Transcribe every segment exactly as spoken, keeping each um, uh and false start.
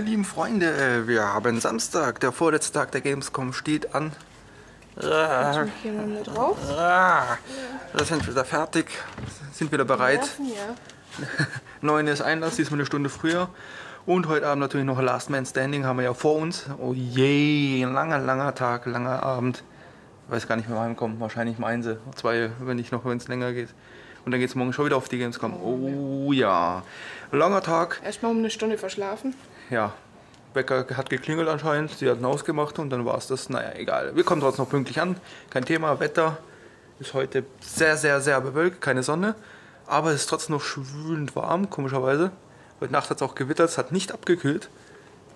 meine lieben Freunde, wir haben Samstag, der vorletzte Tag der Gamescom steht an. Ah, hier mal mit drauf. Ah, da sind wir da fertig, sind wieder bereit. Neun ist Einlass, diesmal eine Stunde früher. Und heute Abend natürlich noch Last Man Standing, haben wir ja vor uns. Oh je, ein langer, langer Tag, langer Abend. Ich weiß gar nicht, wann wir heimkommen, wahrscheinlich um eins, zwei, wenn nicht noch, wenn es länger geht. Und dann geht es morgen schon wieder auf die Gamescom. Oh ja, langer Tag. Erstmal um eine Stunde verschlafen. Ja, Wecker hat geklingelt anscheinend, sie hatten ausgemacht und dann war es das. Naja, egal. Wir kommen trotzdem noch pünktlich an. Kein Thema, Wetter ist heute sehr, sehr, sehr bewölkt, keine Sonne. Aber es ist trotzdem noch schwülend warm, komischerweise. Heute Nacht hat es auch gewittert, es hat nicht abgekühlt.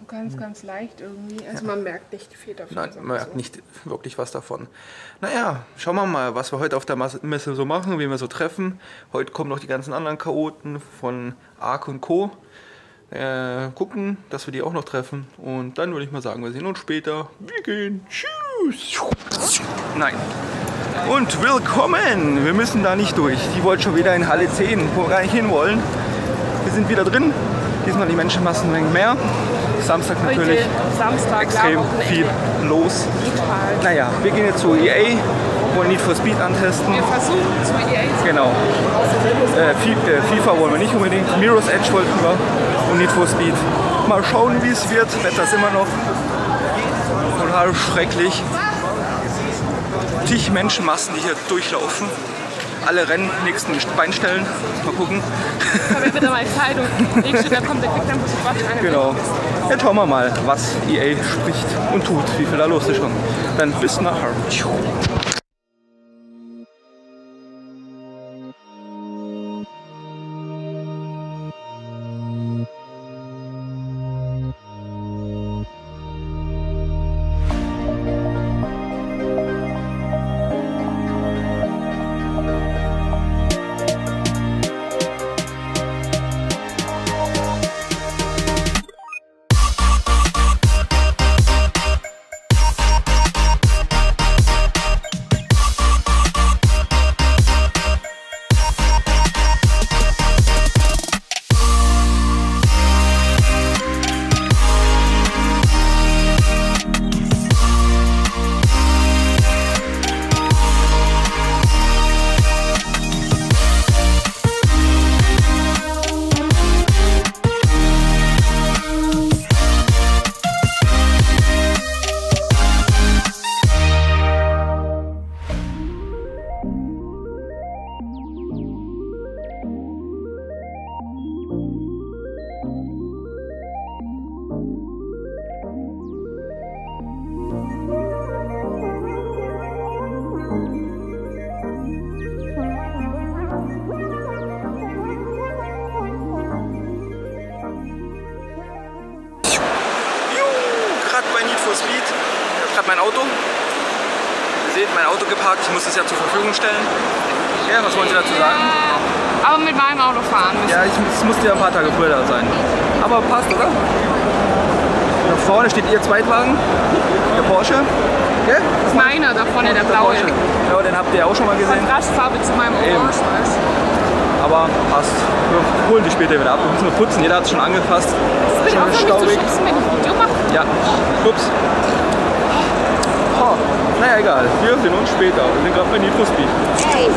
Ganz, ganz leicht irgendwie. Also ja, man merkt nicht viel davon. Nein, man merkt so nicht wirklich was davon. Naja, schauen wir mal, was wir heute auf der Messe so machen, wie wir so treffen. Heute kommen noch die ganzen anderen Chaoten von Ark und Co. Äh, gucken, dass wir die auch noch treffen. Und dann würde ich mal sagen, wir sehen uns später. Wir gehen. Tschüss. Nein. Und willkommen. Wir müssen da nicht durch. Die wollten schon wieder in Halle zehn, wo wir gar nicht hinwollen. Wir sind wieder drin. Diesmal die Menschenmassenmengen mehr. Samstag natürlich Samstag, extrem viel los. Total. Naja, wir gehen jetzt zu E A, wollen Need for Speed antesten. Wir versuchen zu E A zu Genau. Äh, FIFA wollen wir nicht unbedingt, Mirror's Edge wollten wir und Need for Speed. Mal schauen, wie es wird. Wetter ist immer noch total schrecklich. Zig Menschenmassen, die hier durchlaufen. Alle rennen, nächsten Bein stellen. Mal gucken. Ich bitte mal Kleidung. Nächster, kommt, der kriegt dann was. Genau. Jetzt schauen wir mal, was E A spricht und tut, wie viel da los ist schon. Dann bis nachher. Ich muss es ja zur Verfügung stellen. Ja, was wollen Sie dazu sagen? Ja, aber mit meinem Auto fahren müssen. Ja, ich, es musste ja ein paar Tage früher da sein. Aber passt, oder? Da vorne steht Ihr Zweitwagen, der Porsche. Ja? Das ist meiner da vorne, der, der blaue. Porsche. Ja, den habt ihr ja auch schon mal gesehen. Kontrastfarbe zu meinem Orange. Aber passt. Wir holen die später wieder ab. Wir müssen nur putzen. Jeder hat es schon angefasst. Das ist schon staubig. Ja, ups. Naja, egal. Wir sehen uns später. Wir sind gerade bei Need for Speed. Hey.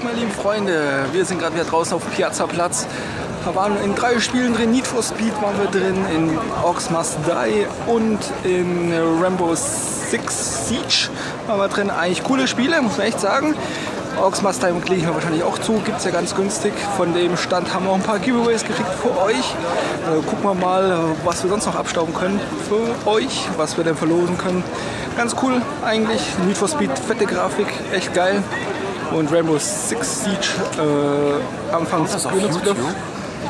Tag, meine lieben Freunde. Wir sind gerade wieder draußen auf dem Piazza-Platz. Da waren wir in drei Spielen drin. Need for Speed waren wir drin, in Orcs Must Die und in Rainbow Six Siege waren wir drin. Eigentlich coole Spiele, muss man echt sagen. Orcs Must Die klicke ich mir wahrscheinlich auch zu. Gibt es ja ganz günstig. Von dem Stand haben wir auch ein paar Giveaways gekriegt für euch. Also gucken wir mal, was wir sonst noch abstauben können für euch, was wir denn verlosen können. Ganz cool eigentlich. Need for Speed, fette Grafik, echt geil. Und Rainbow Six Siege, äh, anfangs auf YouTube?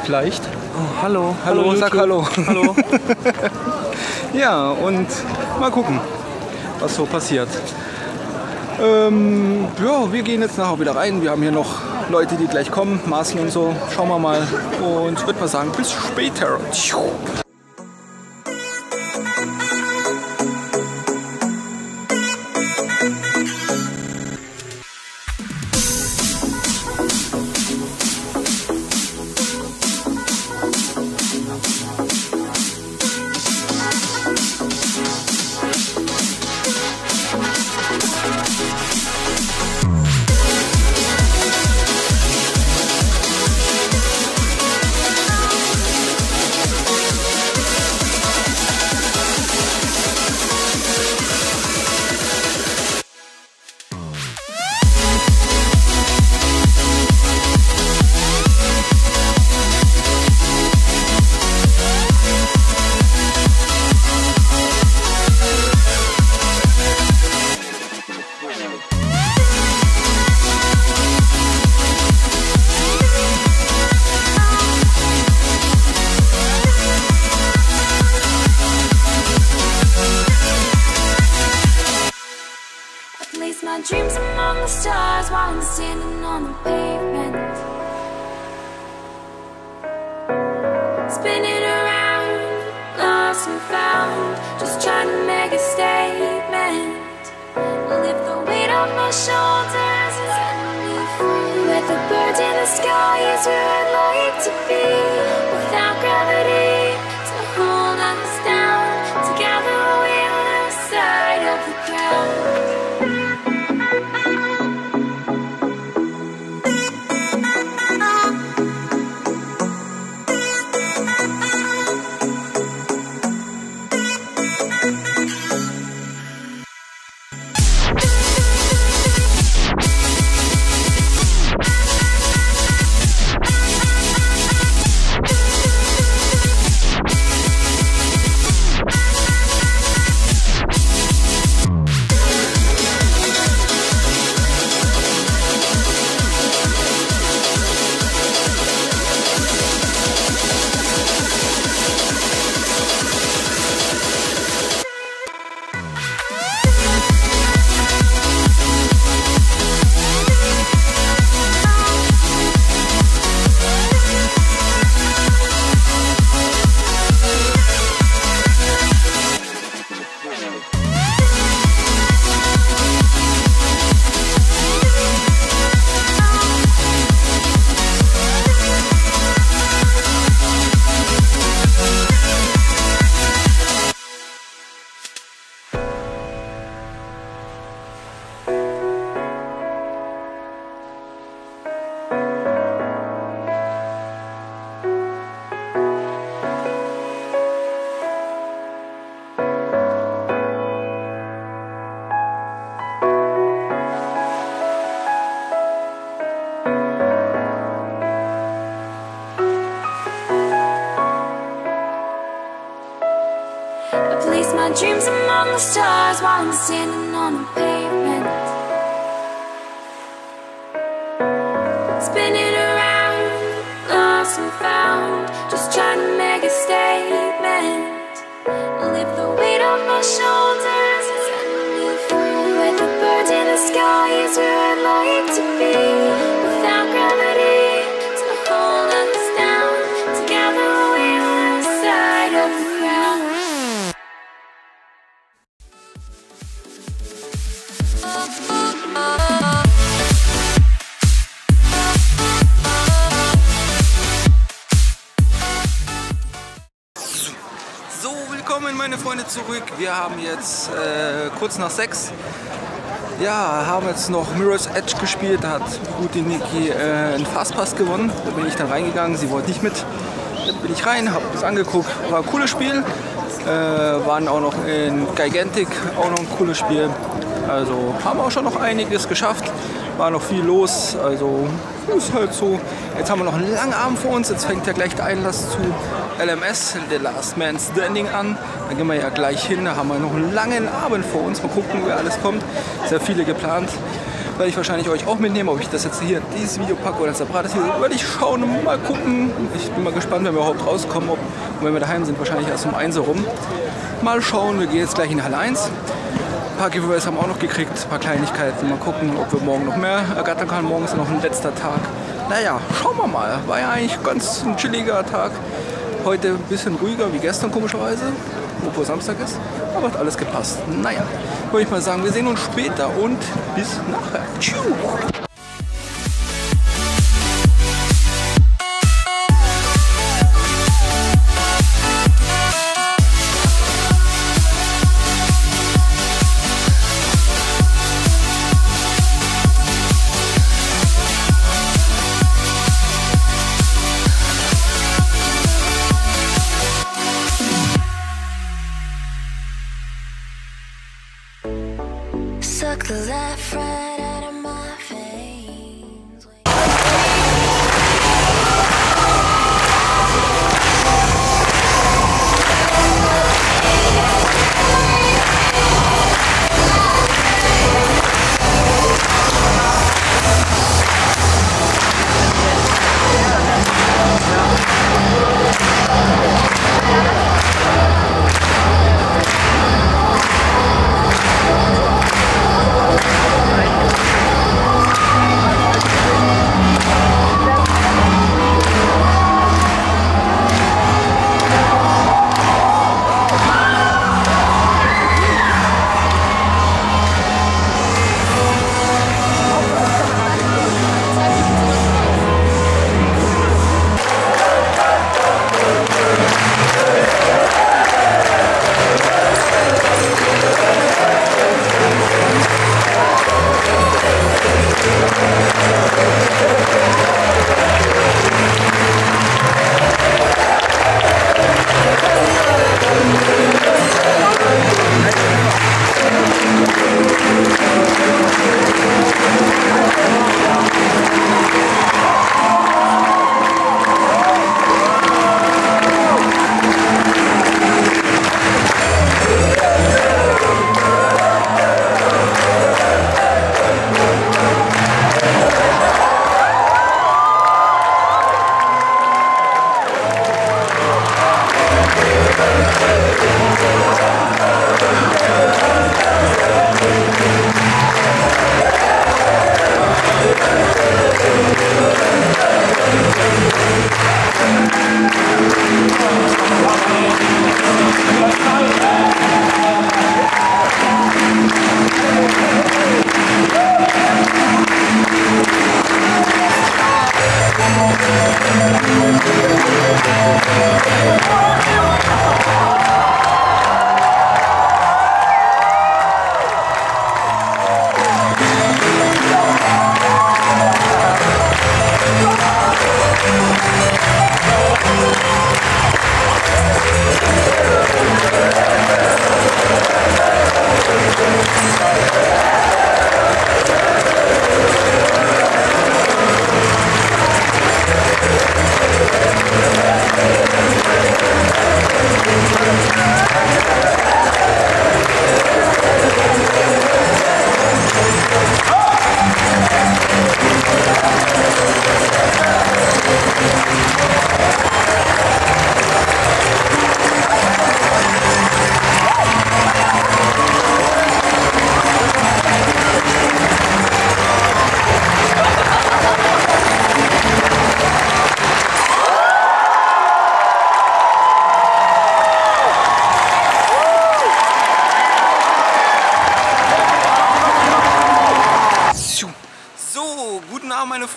Vielleicht. Oh, hallo, hallo, hallo sag hallo. Hallo. Ja, und mal gucken, was so passiert. Ähm, ja, wir gehen jetzt nachher wieder rein. Wir haben hier noch Leute, die gleich kommen, Marcel und so. Schauen wir mal. Und ich würde mal sagen, bis später. Dreams among the stars while I'm standing on the pavement, spinning around, lost and found, just trying to make a statement. Lift the weight off my shoulders and set me free. With the birds in the sky is where I'd like to be. Without gravity to hold us down, together we're on the side of the ground. Place my dreams among the stars while I'm standing on the pavement, spinning around, lost and found, just trying to make a statement. Lift the weight off my shoulders and set me free. With the birds in the sky is where I'd like to be. Without gravity to hold us down, together we're on the side of the ground. Zurück. Wir haben jetzt äh, kurz nach sechs. Ja, haben jetzt noch Mirror's Edge gespielt, da hat die gute Niki äh, einen Fastpass gewonnen. Da bin ich dann reingegangen, sie wollte nicht mit. Da bin ich rein, habe das angeguckt, war ein cooles Spiel. Äh, waren auch noch in Gigantic, auch noch ein cooles Spiel. Also haben auch schon noch einiges geschafft, war noch viel los, also ist halt so. Jetzt haben wir noch einen langen Abend vor uns, jetzt fängt ja gleich der Einlass zu L M S, der Last Man Standing an. Da gehen wir ja gleich hin, da haben wir noch einen langen Abend vor uns, mal gucken, wer alles kommt. Sehr viele geplant, werde ich wahrscheinlich euch auch mitnehmen, ob ich das jetzt hier in dieses Video packe oder ein separates Video, werde ich schauen und mal gucken. Ich bin mal gespannt, wenn wir überhaupt rauskommen, ob, und wenn wir daheim sind, wahrscheinlich erst um eins rum. Mal schauen, wir gehen jetzt gleich in Halle eins. Ein paar Giveaways haben wir auch noch gekriegt, ein paar Kleinigkeiten. Mal gucken, ob wir morgen noch mehr ergattern können. Morgen ist noch ein letzter Tag. Naja, schauen wir mal. War ja eigentlich ganz ein chilliger Tag. Heute ein bisschen ruhiger wie gestern, komischerweise, obwohl Samstag ist. Aber hat alles gepasst. Naja, würde ich mal sagen, wir sehen uns später und bis nachher. Tschüss!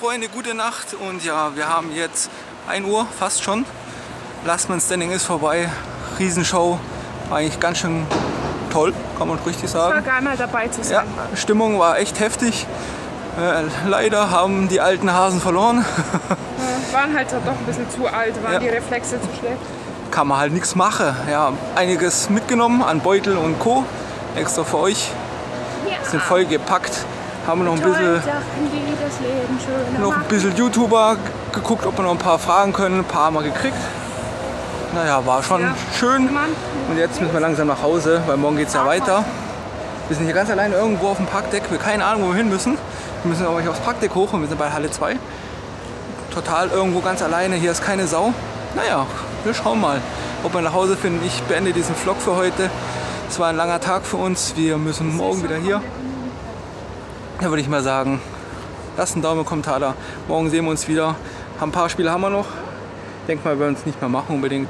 Freunde, gute Nacht, und ja, wir haben jetzt ein Uhr, fast schon. Last Man Standing ist vorbei, Riesenshow, war eigentlich ganz schön toll, kann man richtig sagen. Es war geil, mal dabei zu sein. Ja, Stimmung war echt heftig. Äh, leider haben die alten Hasen verloren. Ja, waren halt doch ein bisschen zu alt, waren ja. die Reflexe zu schlecht. Kann man halt nichts machen. Ja, einiges mitgenommen an Beutel und Co. Extra für euch. Ja. Sind voll gepackt. Haben noch ein bisschen, noch ein bisschen YouTuber geguckt, ob wir noch ein paar Fragen können. Ein paar haben wir gekriegt. Naja, war schon ja. schön. Und jetzt müssen wir langsam nach Hause, weil morgen geht es ja weiter. Wir sind hier ganz alleine irgendwo auf dem Parkdeck. Wir haben keine Ahnung, wo wir hin müssen. Wir müssen aber nicht aufs Parkdeck hoch und wir sind bei Halle zwei. Total irgendwo ganz alleine. Hier ist keine Sau. Naja, wir schauen mal, ob wir nach Hause finden. Ich beende diesen Vlog für heute. Es war ein langer Tag für uns. Wir müssen morgen wieder hier. Da würde ich mal sagen, lasst einen Daumen im Kommentar da. Morgen sehen wir uns wieder. Ein paar Spiele haben wir noch. Ich denke mal, wir werden es nicht mehr machen unbedingt.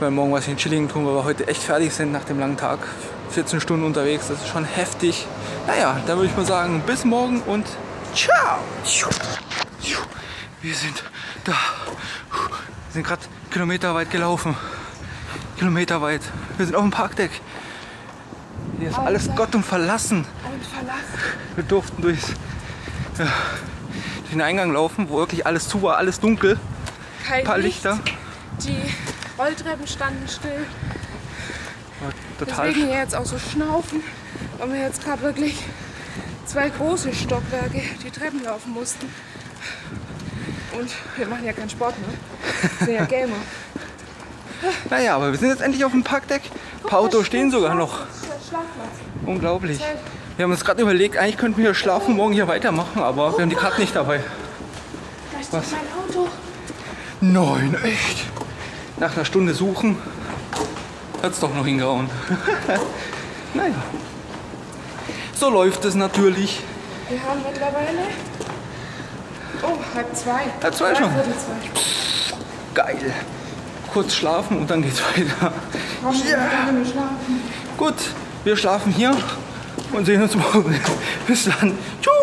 Weil morgen was in Chilligen tun, weil wir heute echt fertig sind nach dem langen Tag. vierzehn Stunden unterwegs, das ist schon heftig. Naja, dann würde ich mal sagen, bis morgen und ciao! Wir sind da. Wir sind gerade kilometerweit gelaufen. Kilometerweit. Wir sind auf dem Parkdeck. Hier ist alles Gott und verlassen. Wir durften durchs, ja, durch den Eingang laufen, wo wirklich alles zu war, alles dunkel. Kein paar Licht, Lichter. Die Rolltreppen standen still. War total Deswegen hier jetzt auch so schnaufen, weil wir jetzt gerade wirklich zwei große Stockwerke die Treppen laufen mussten. Und wir machen ja keinen Sport, ne? Wir sind ja Gamer. Naja, aber wir sind jetzt endlich auf dem Parkdeck. Ein paar Autos stehen sogar noch. Unglaublich. Wir haben uns gerade überlegt, eigentlich könnten wir hier schlafen, morgen hier weitermachen, aber wir haben die Karte nicht dabei. Da steht mein Auto. Nein, echt? Nach einer Stunde suchen, hat es doch noch hingehauen. Naja, so läuft es natürlich. Wir haben mittlerweile... Oh, halb zwei. Halb zwei schon? Geil. Kurz schlafen und dann geht's weiter. Ja. Gut, wir schlafen hier und sehen uns morgen. Bis dann. Tschüss.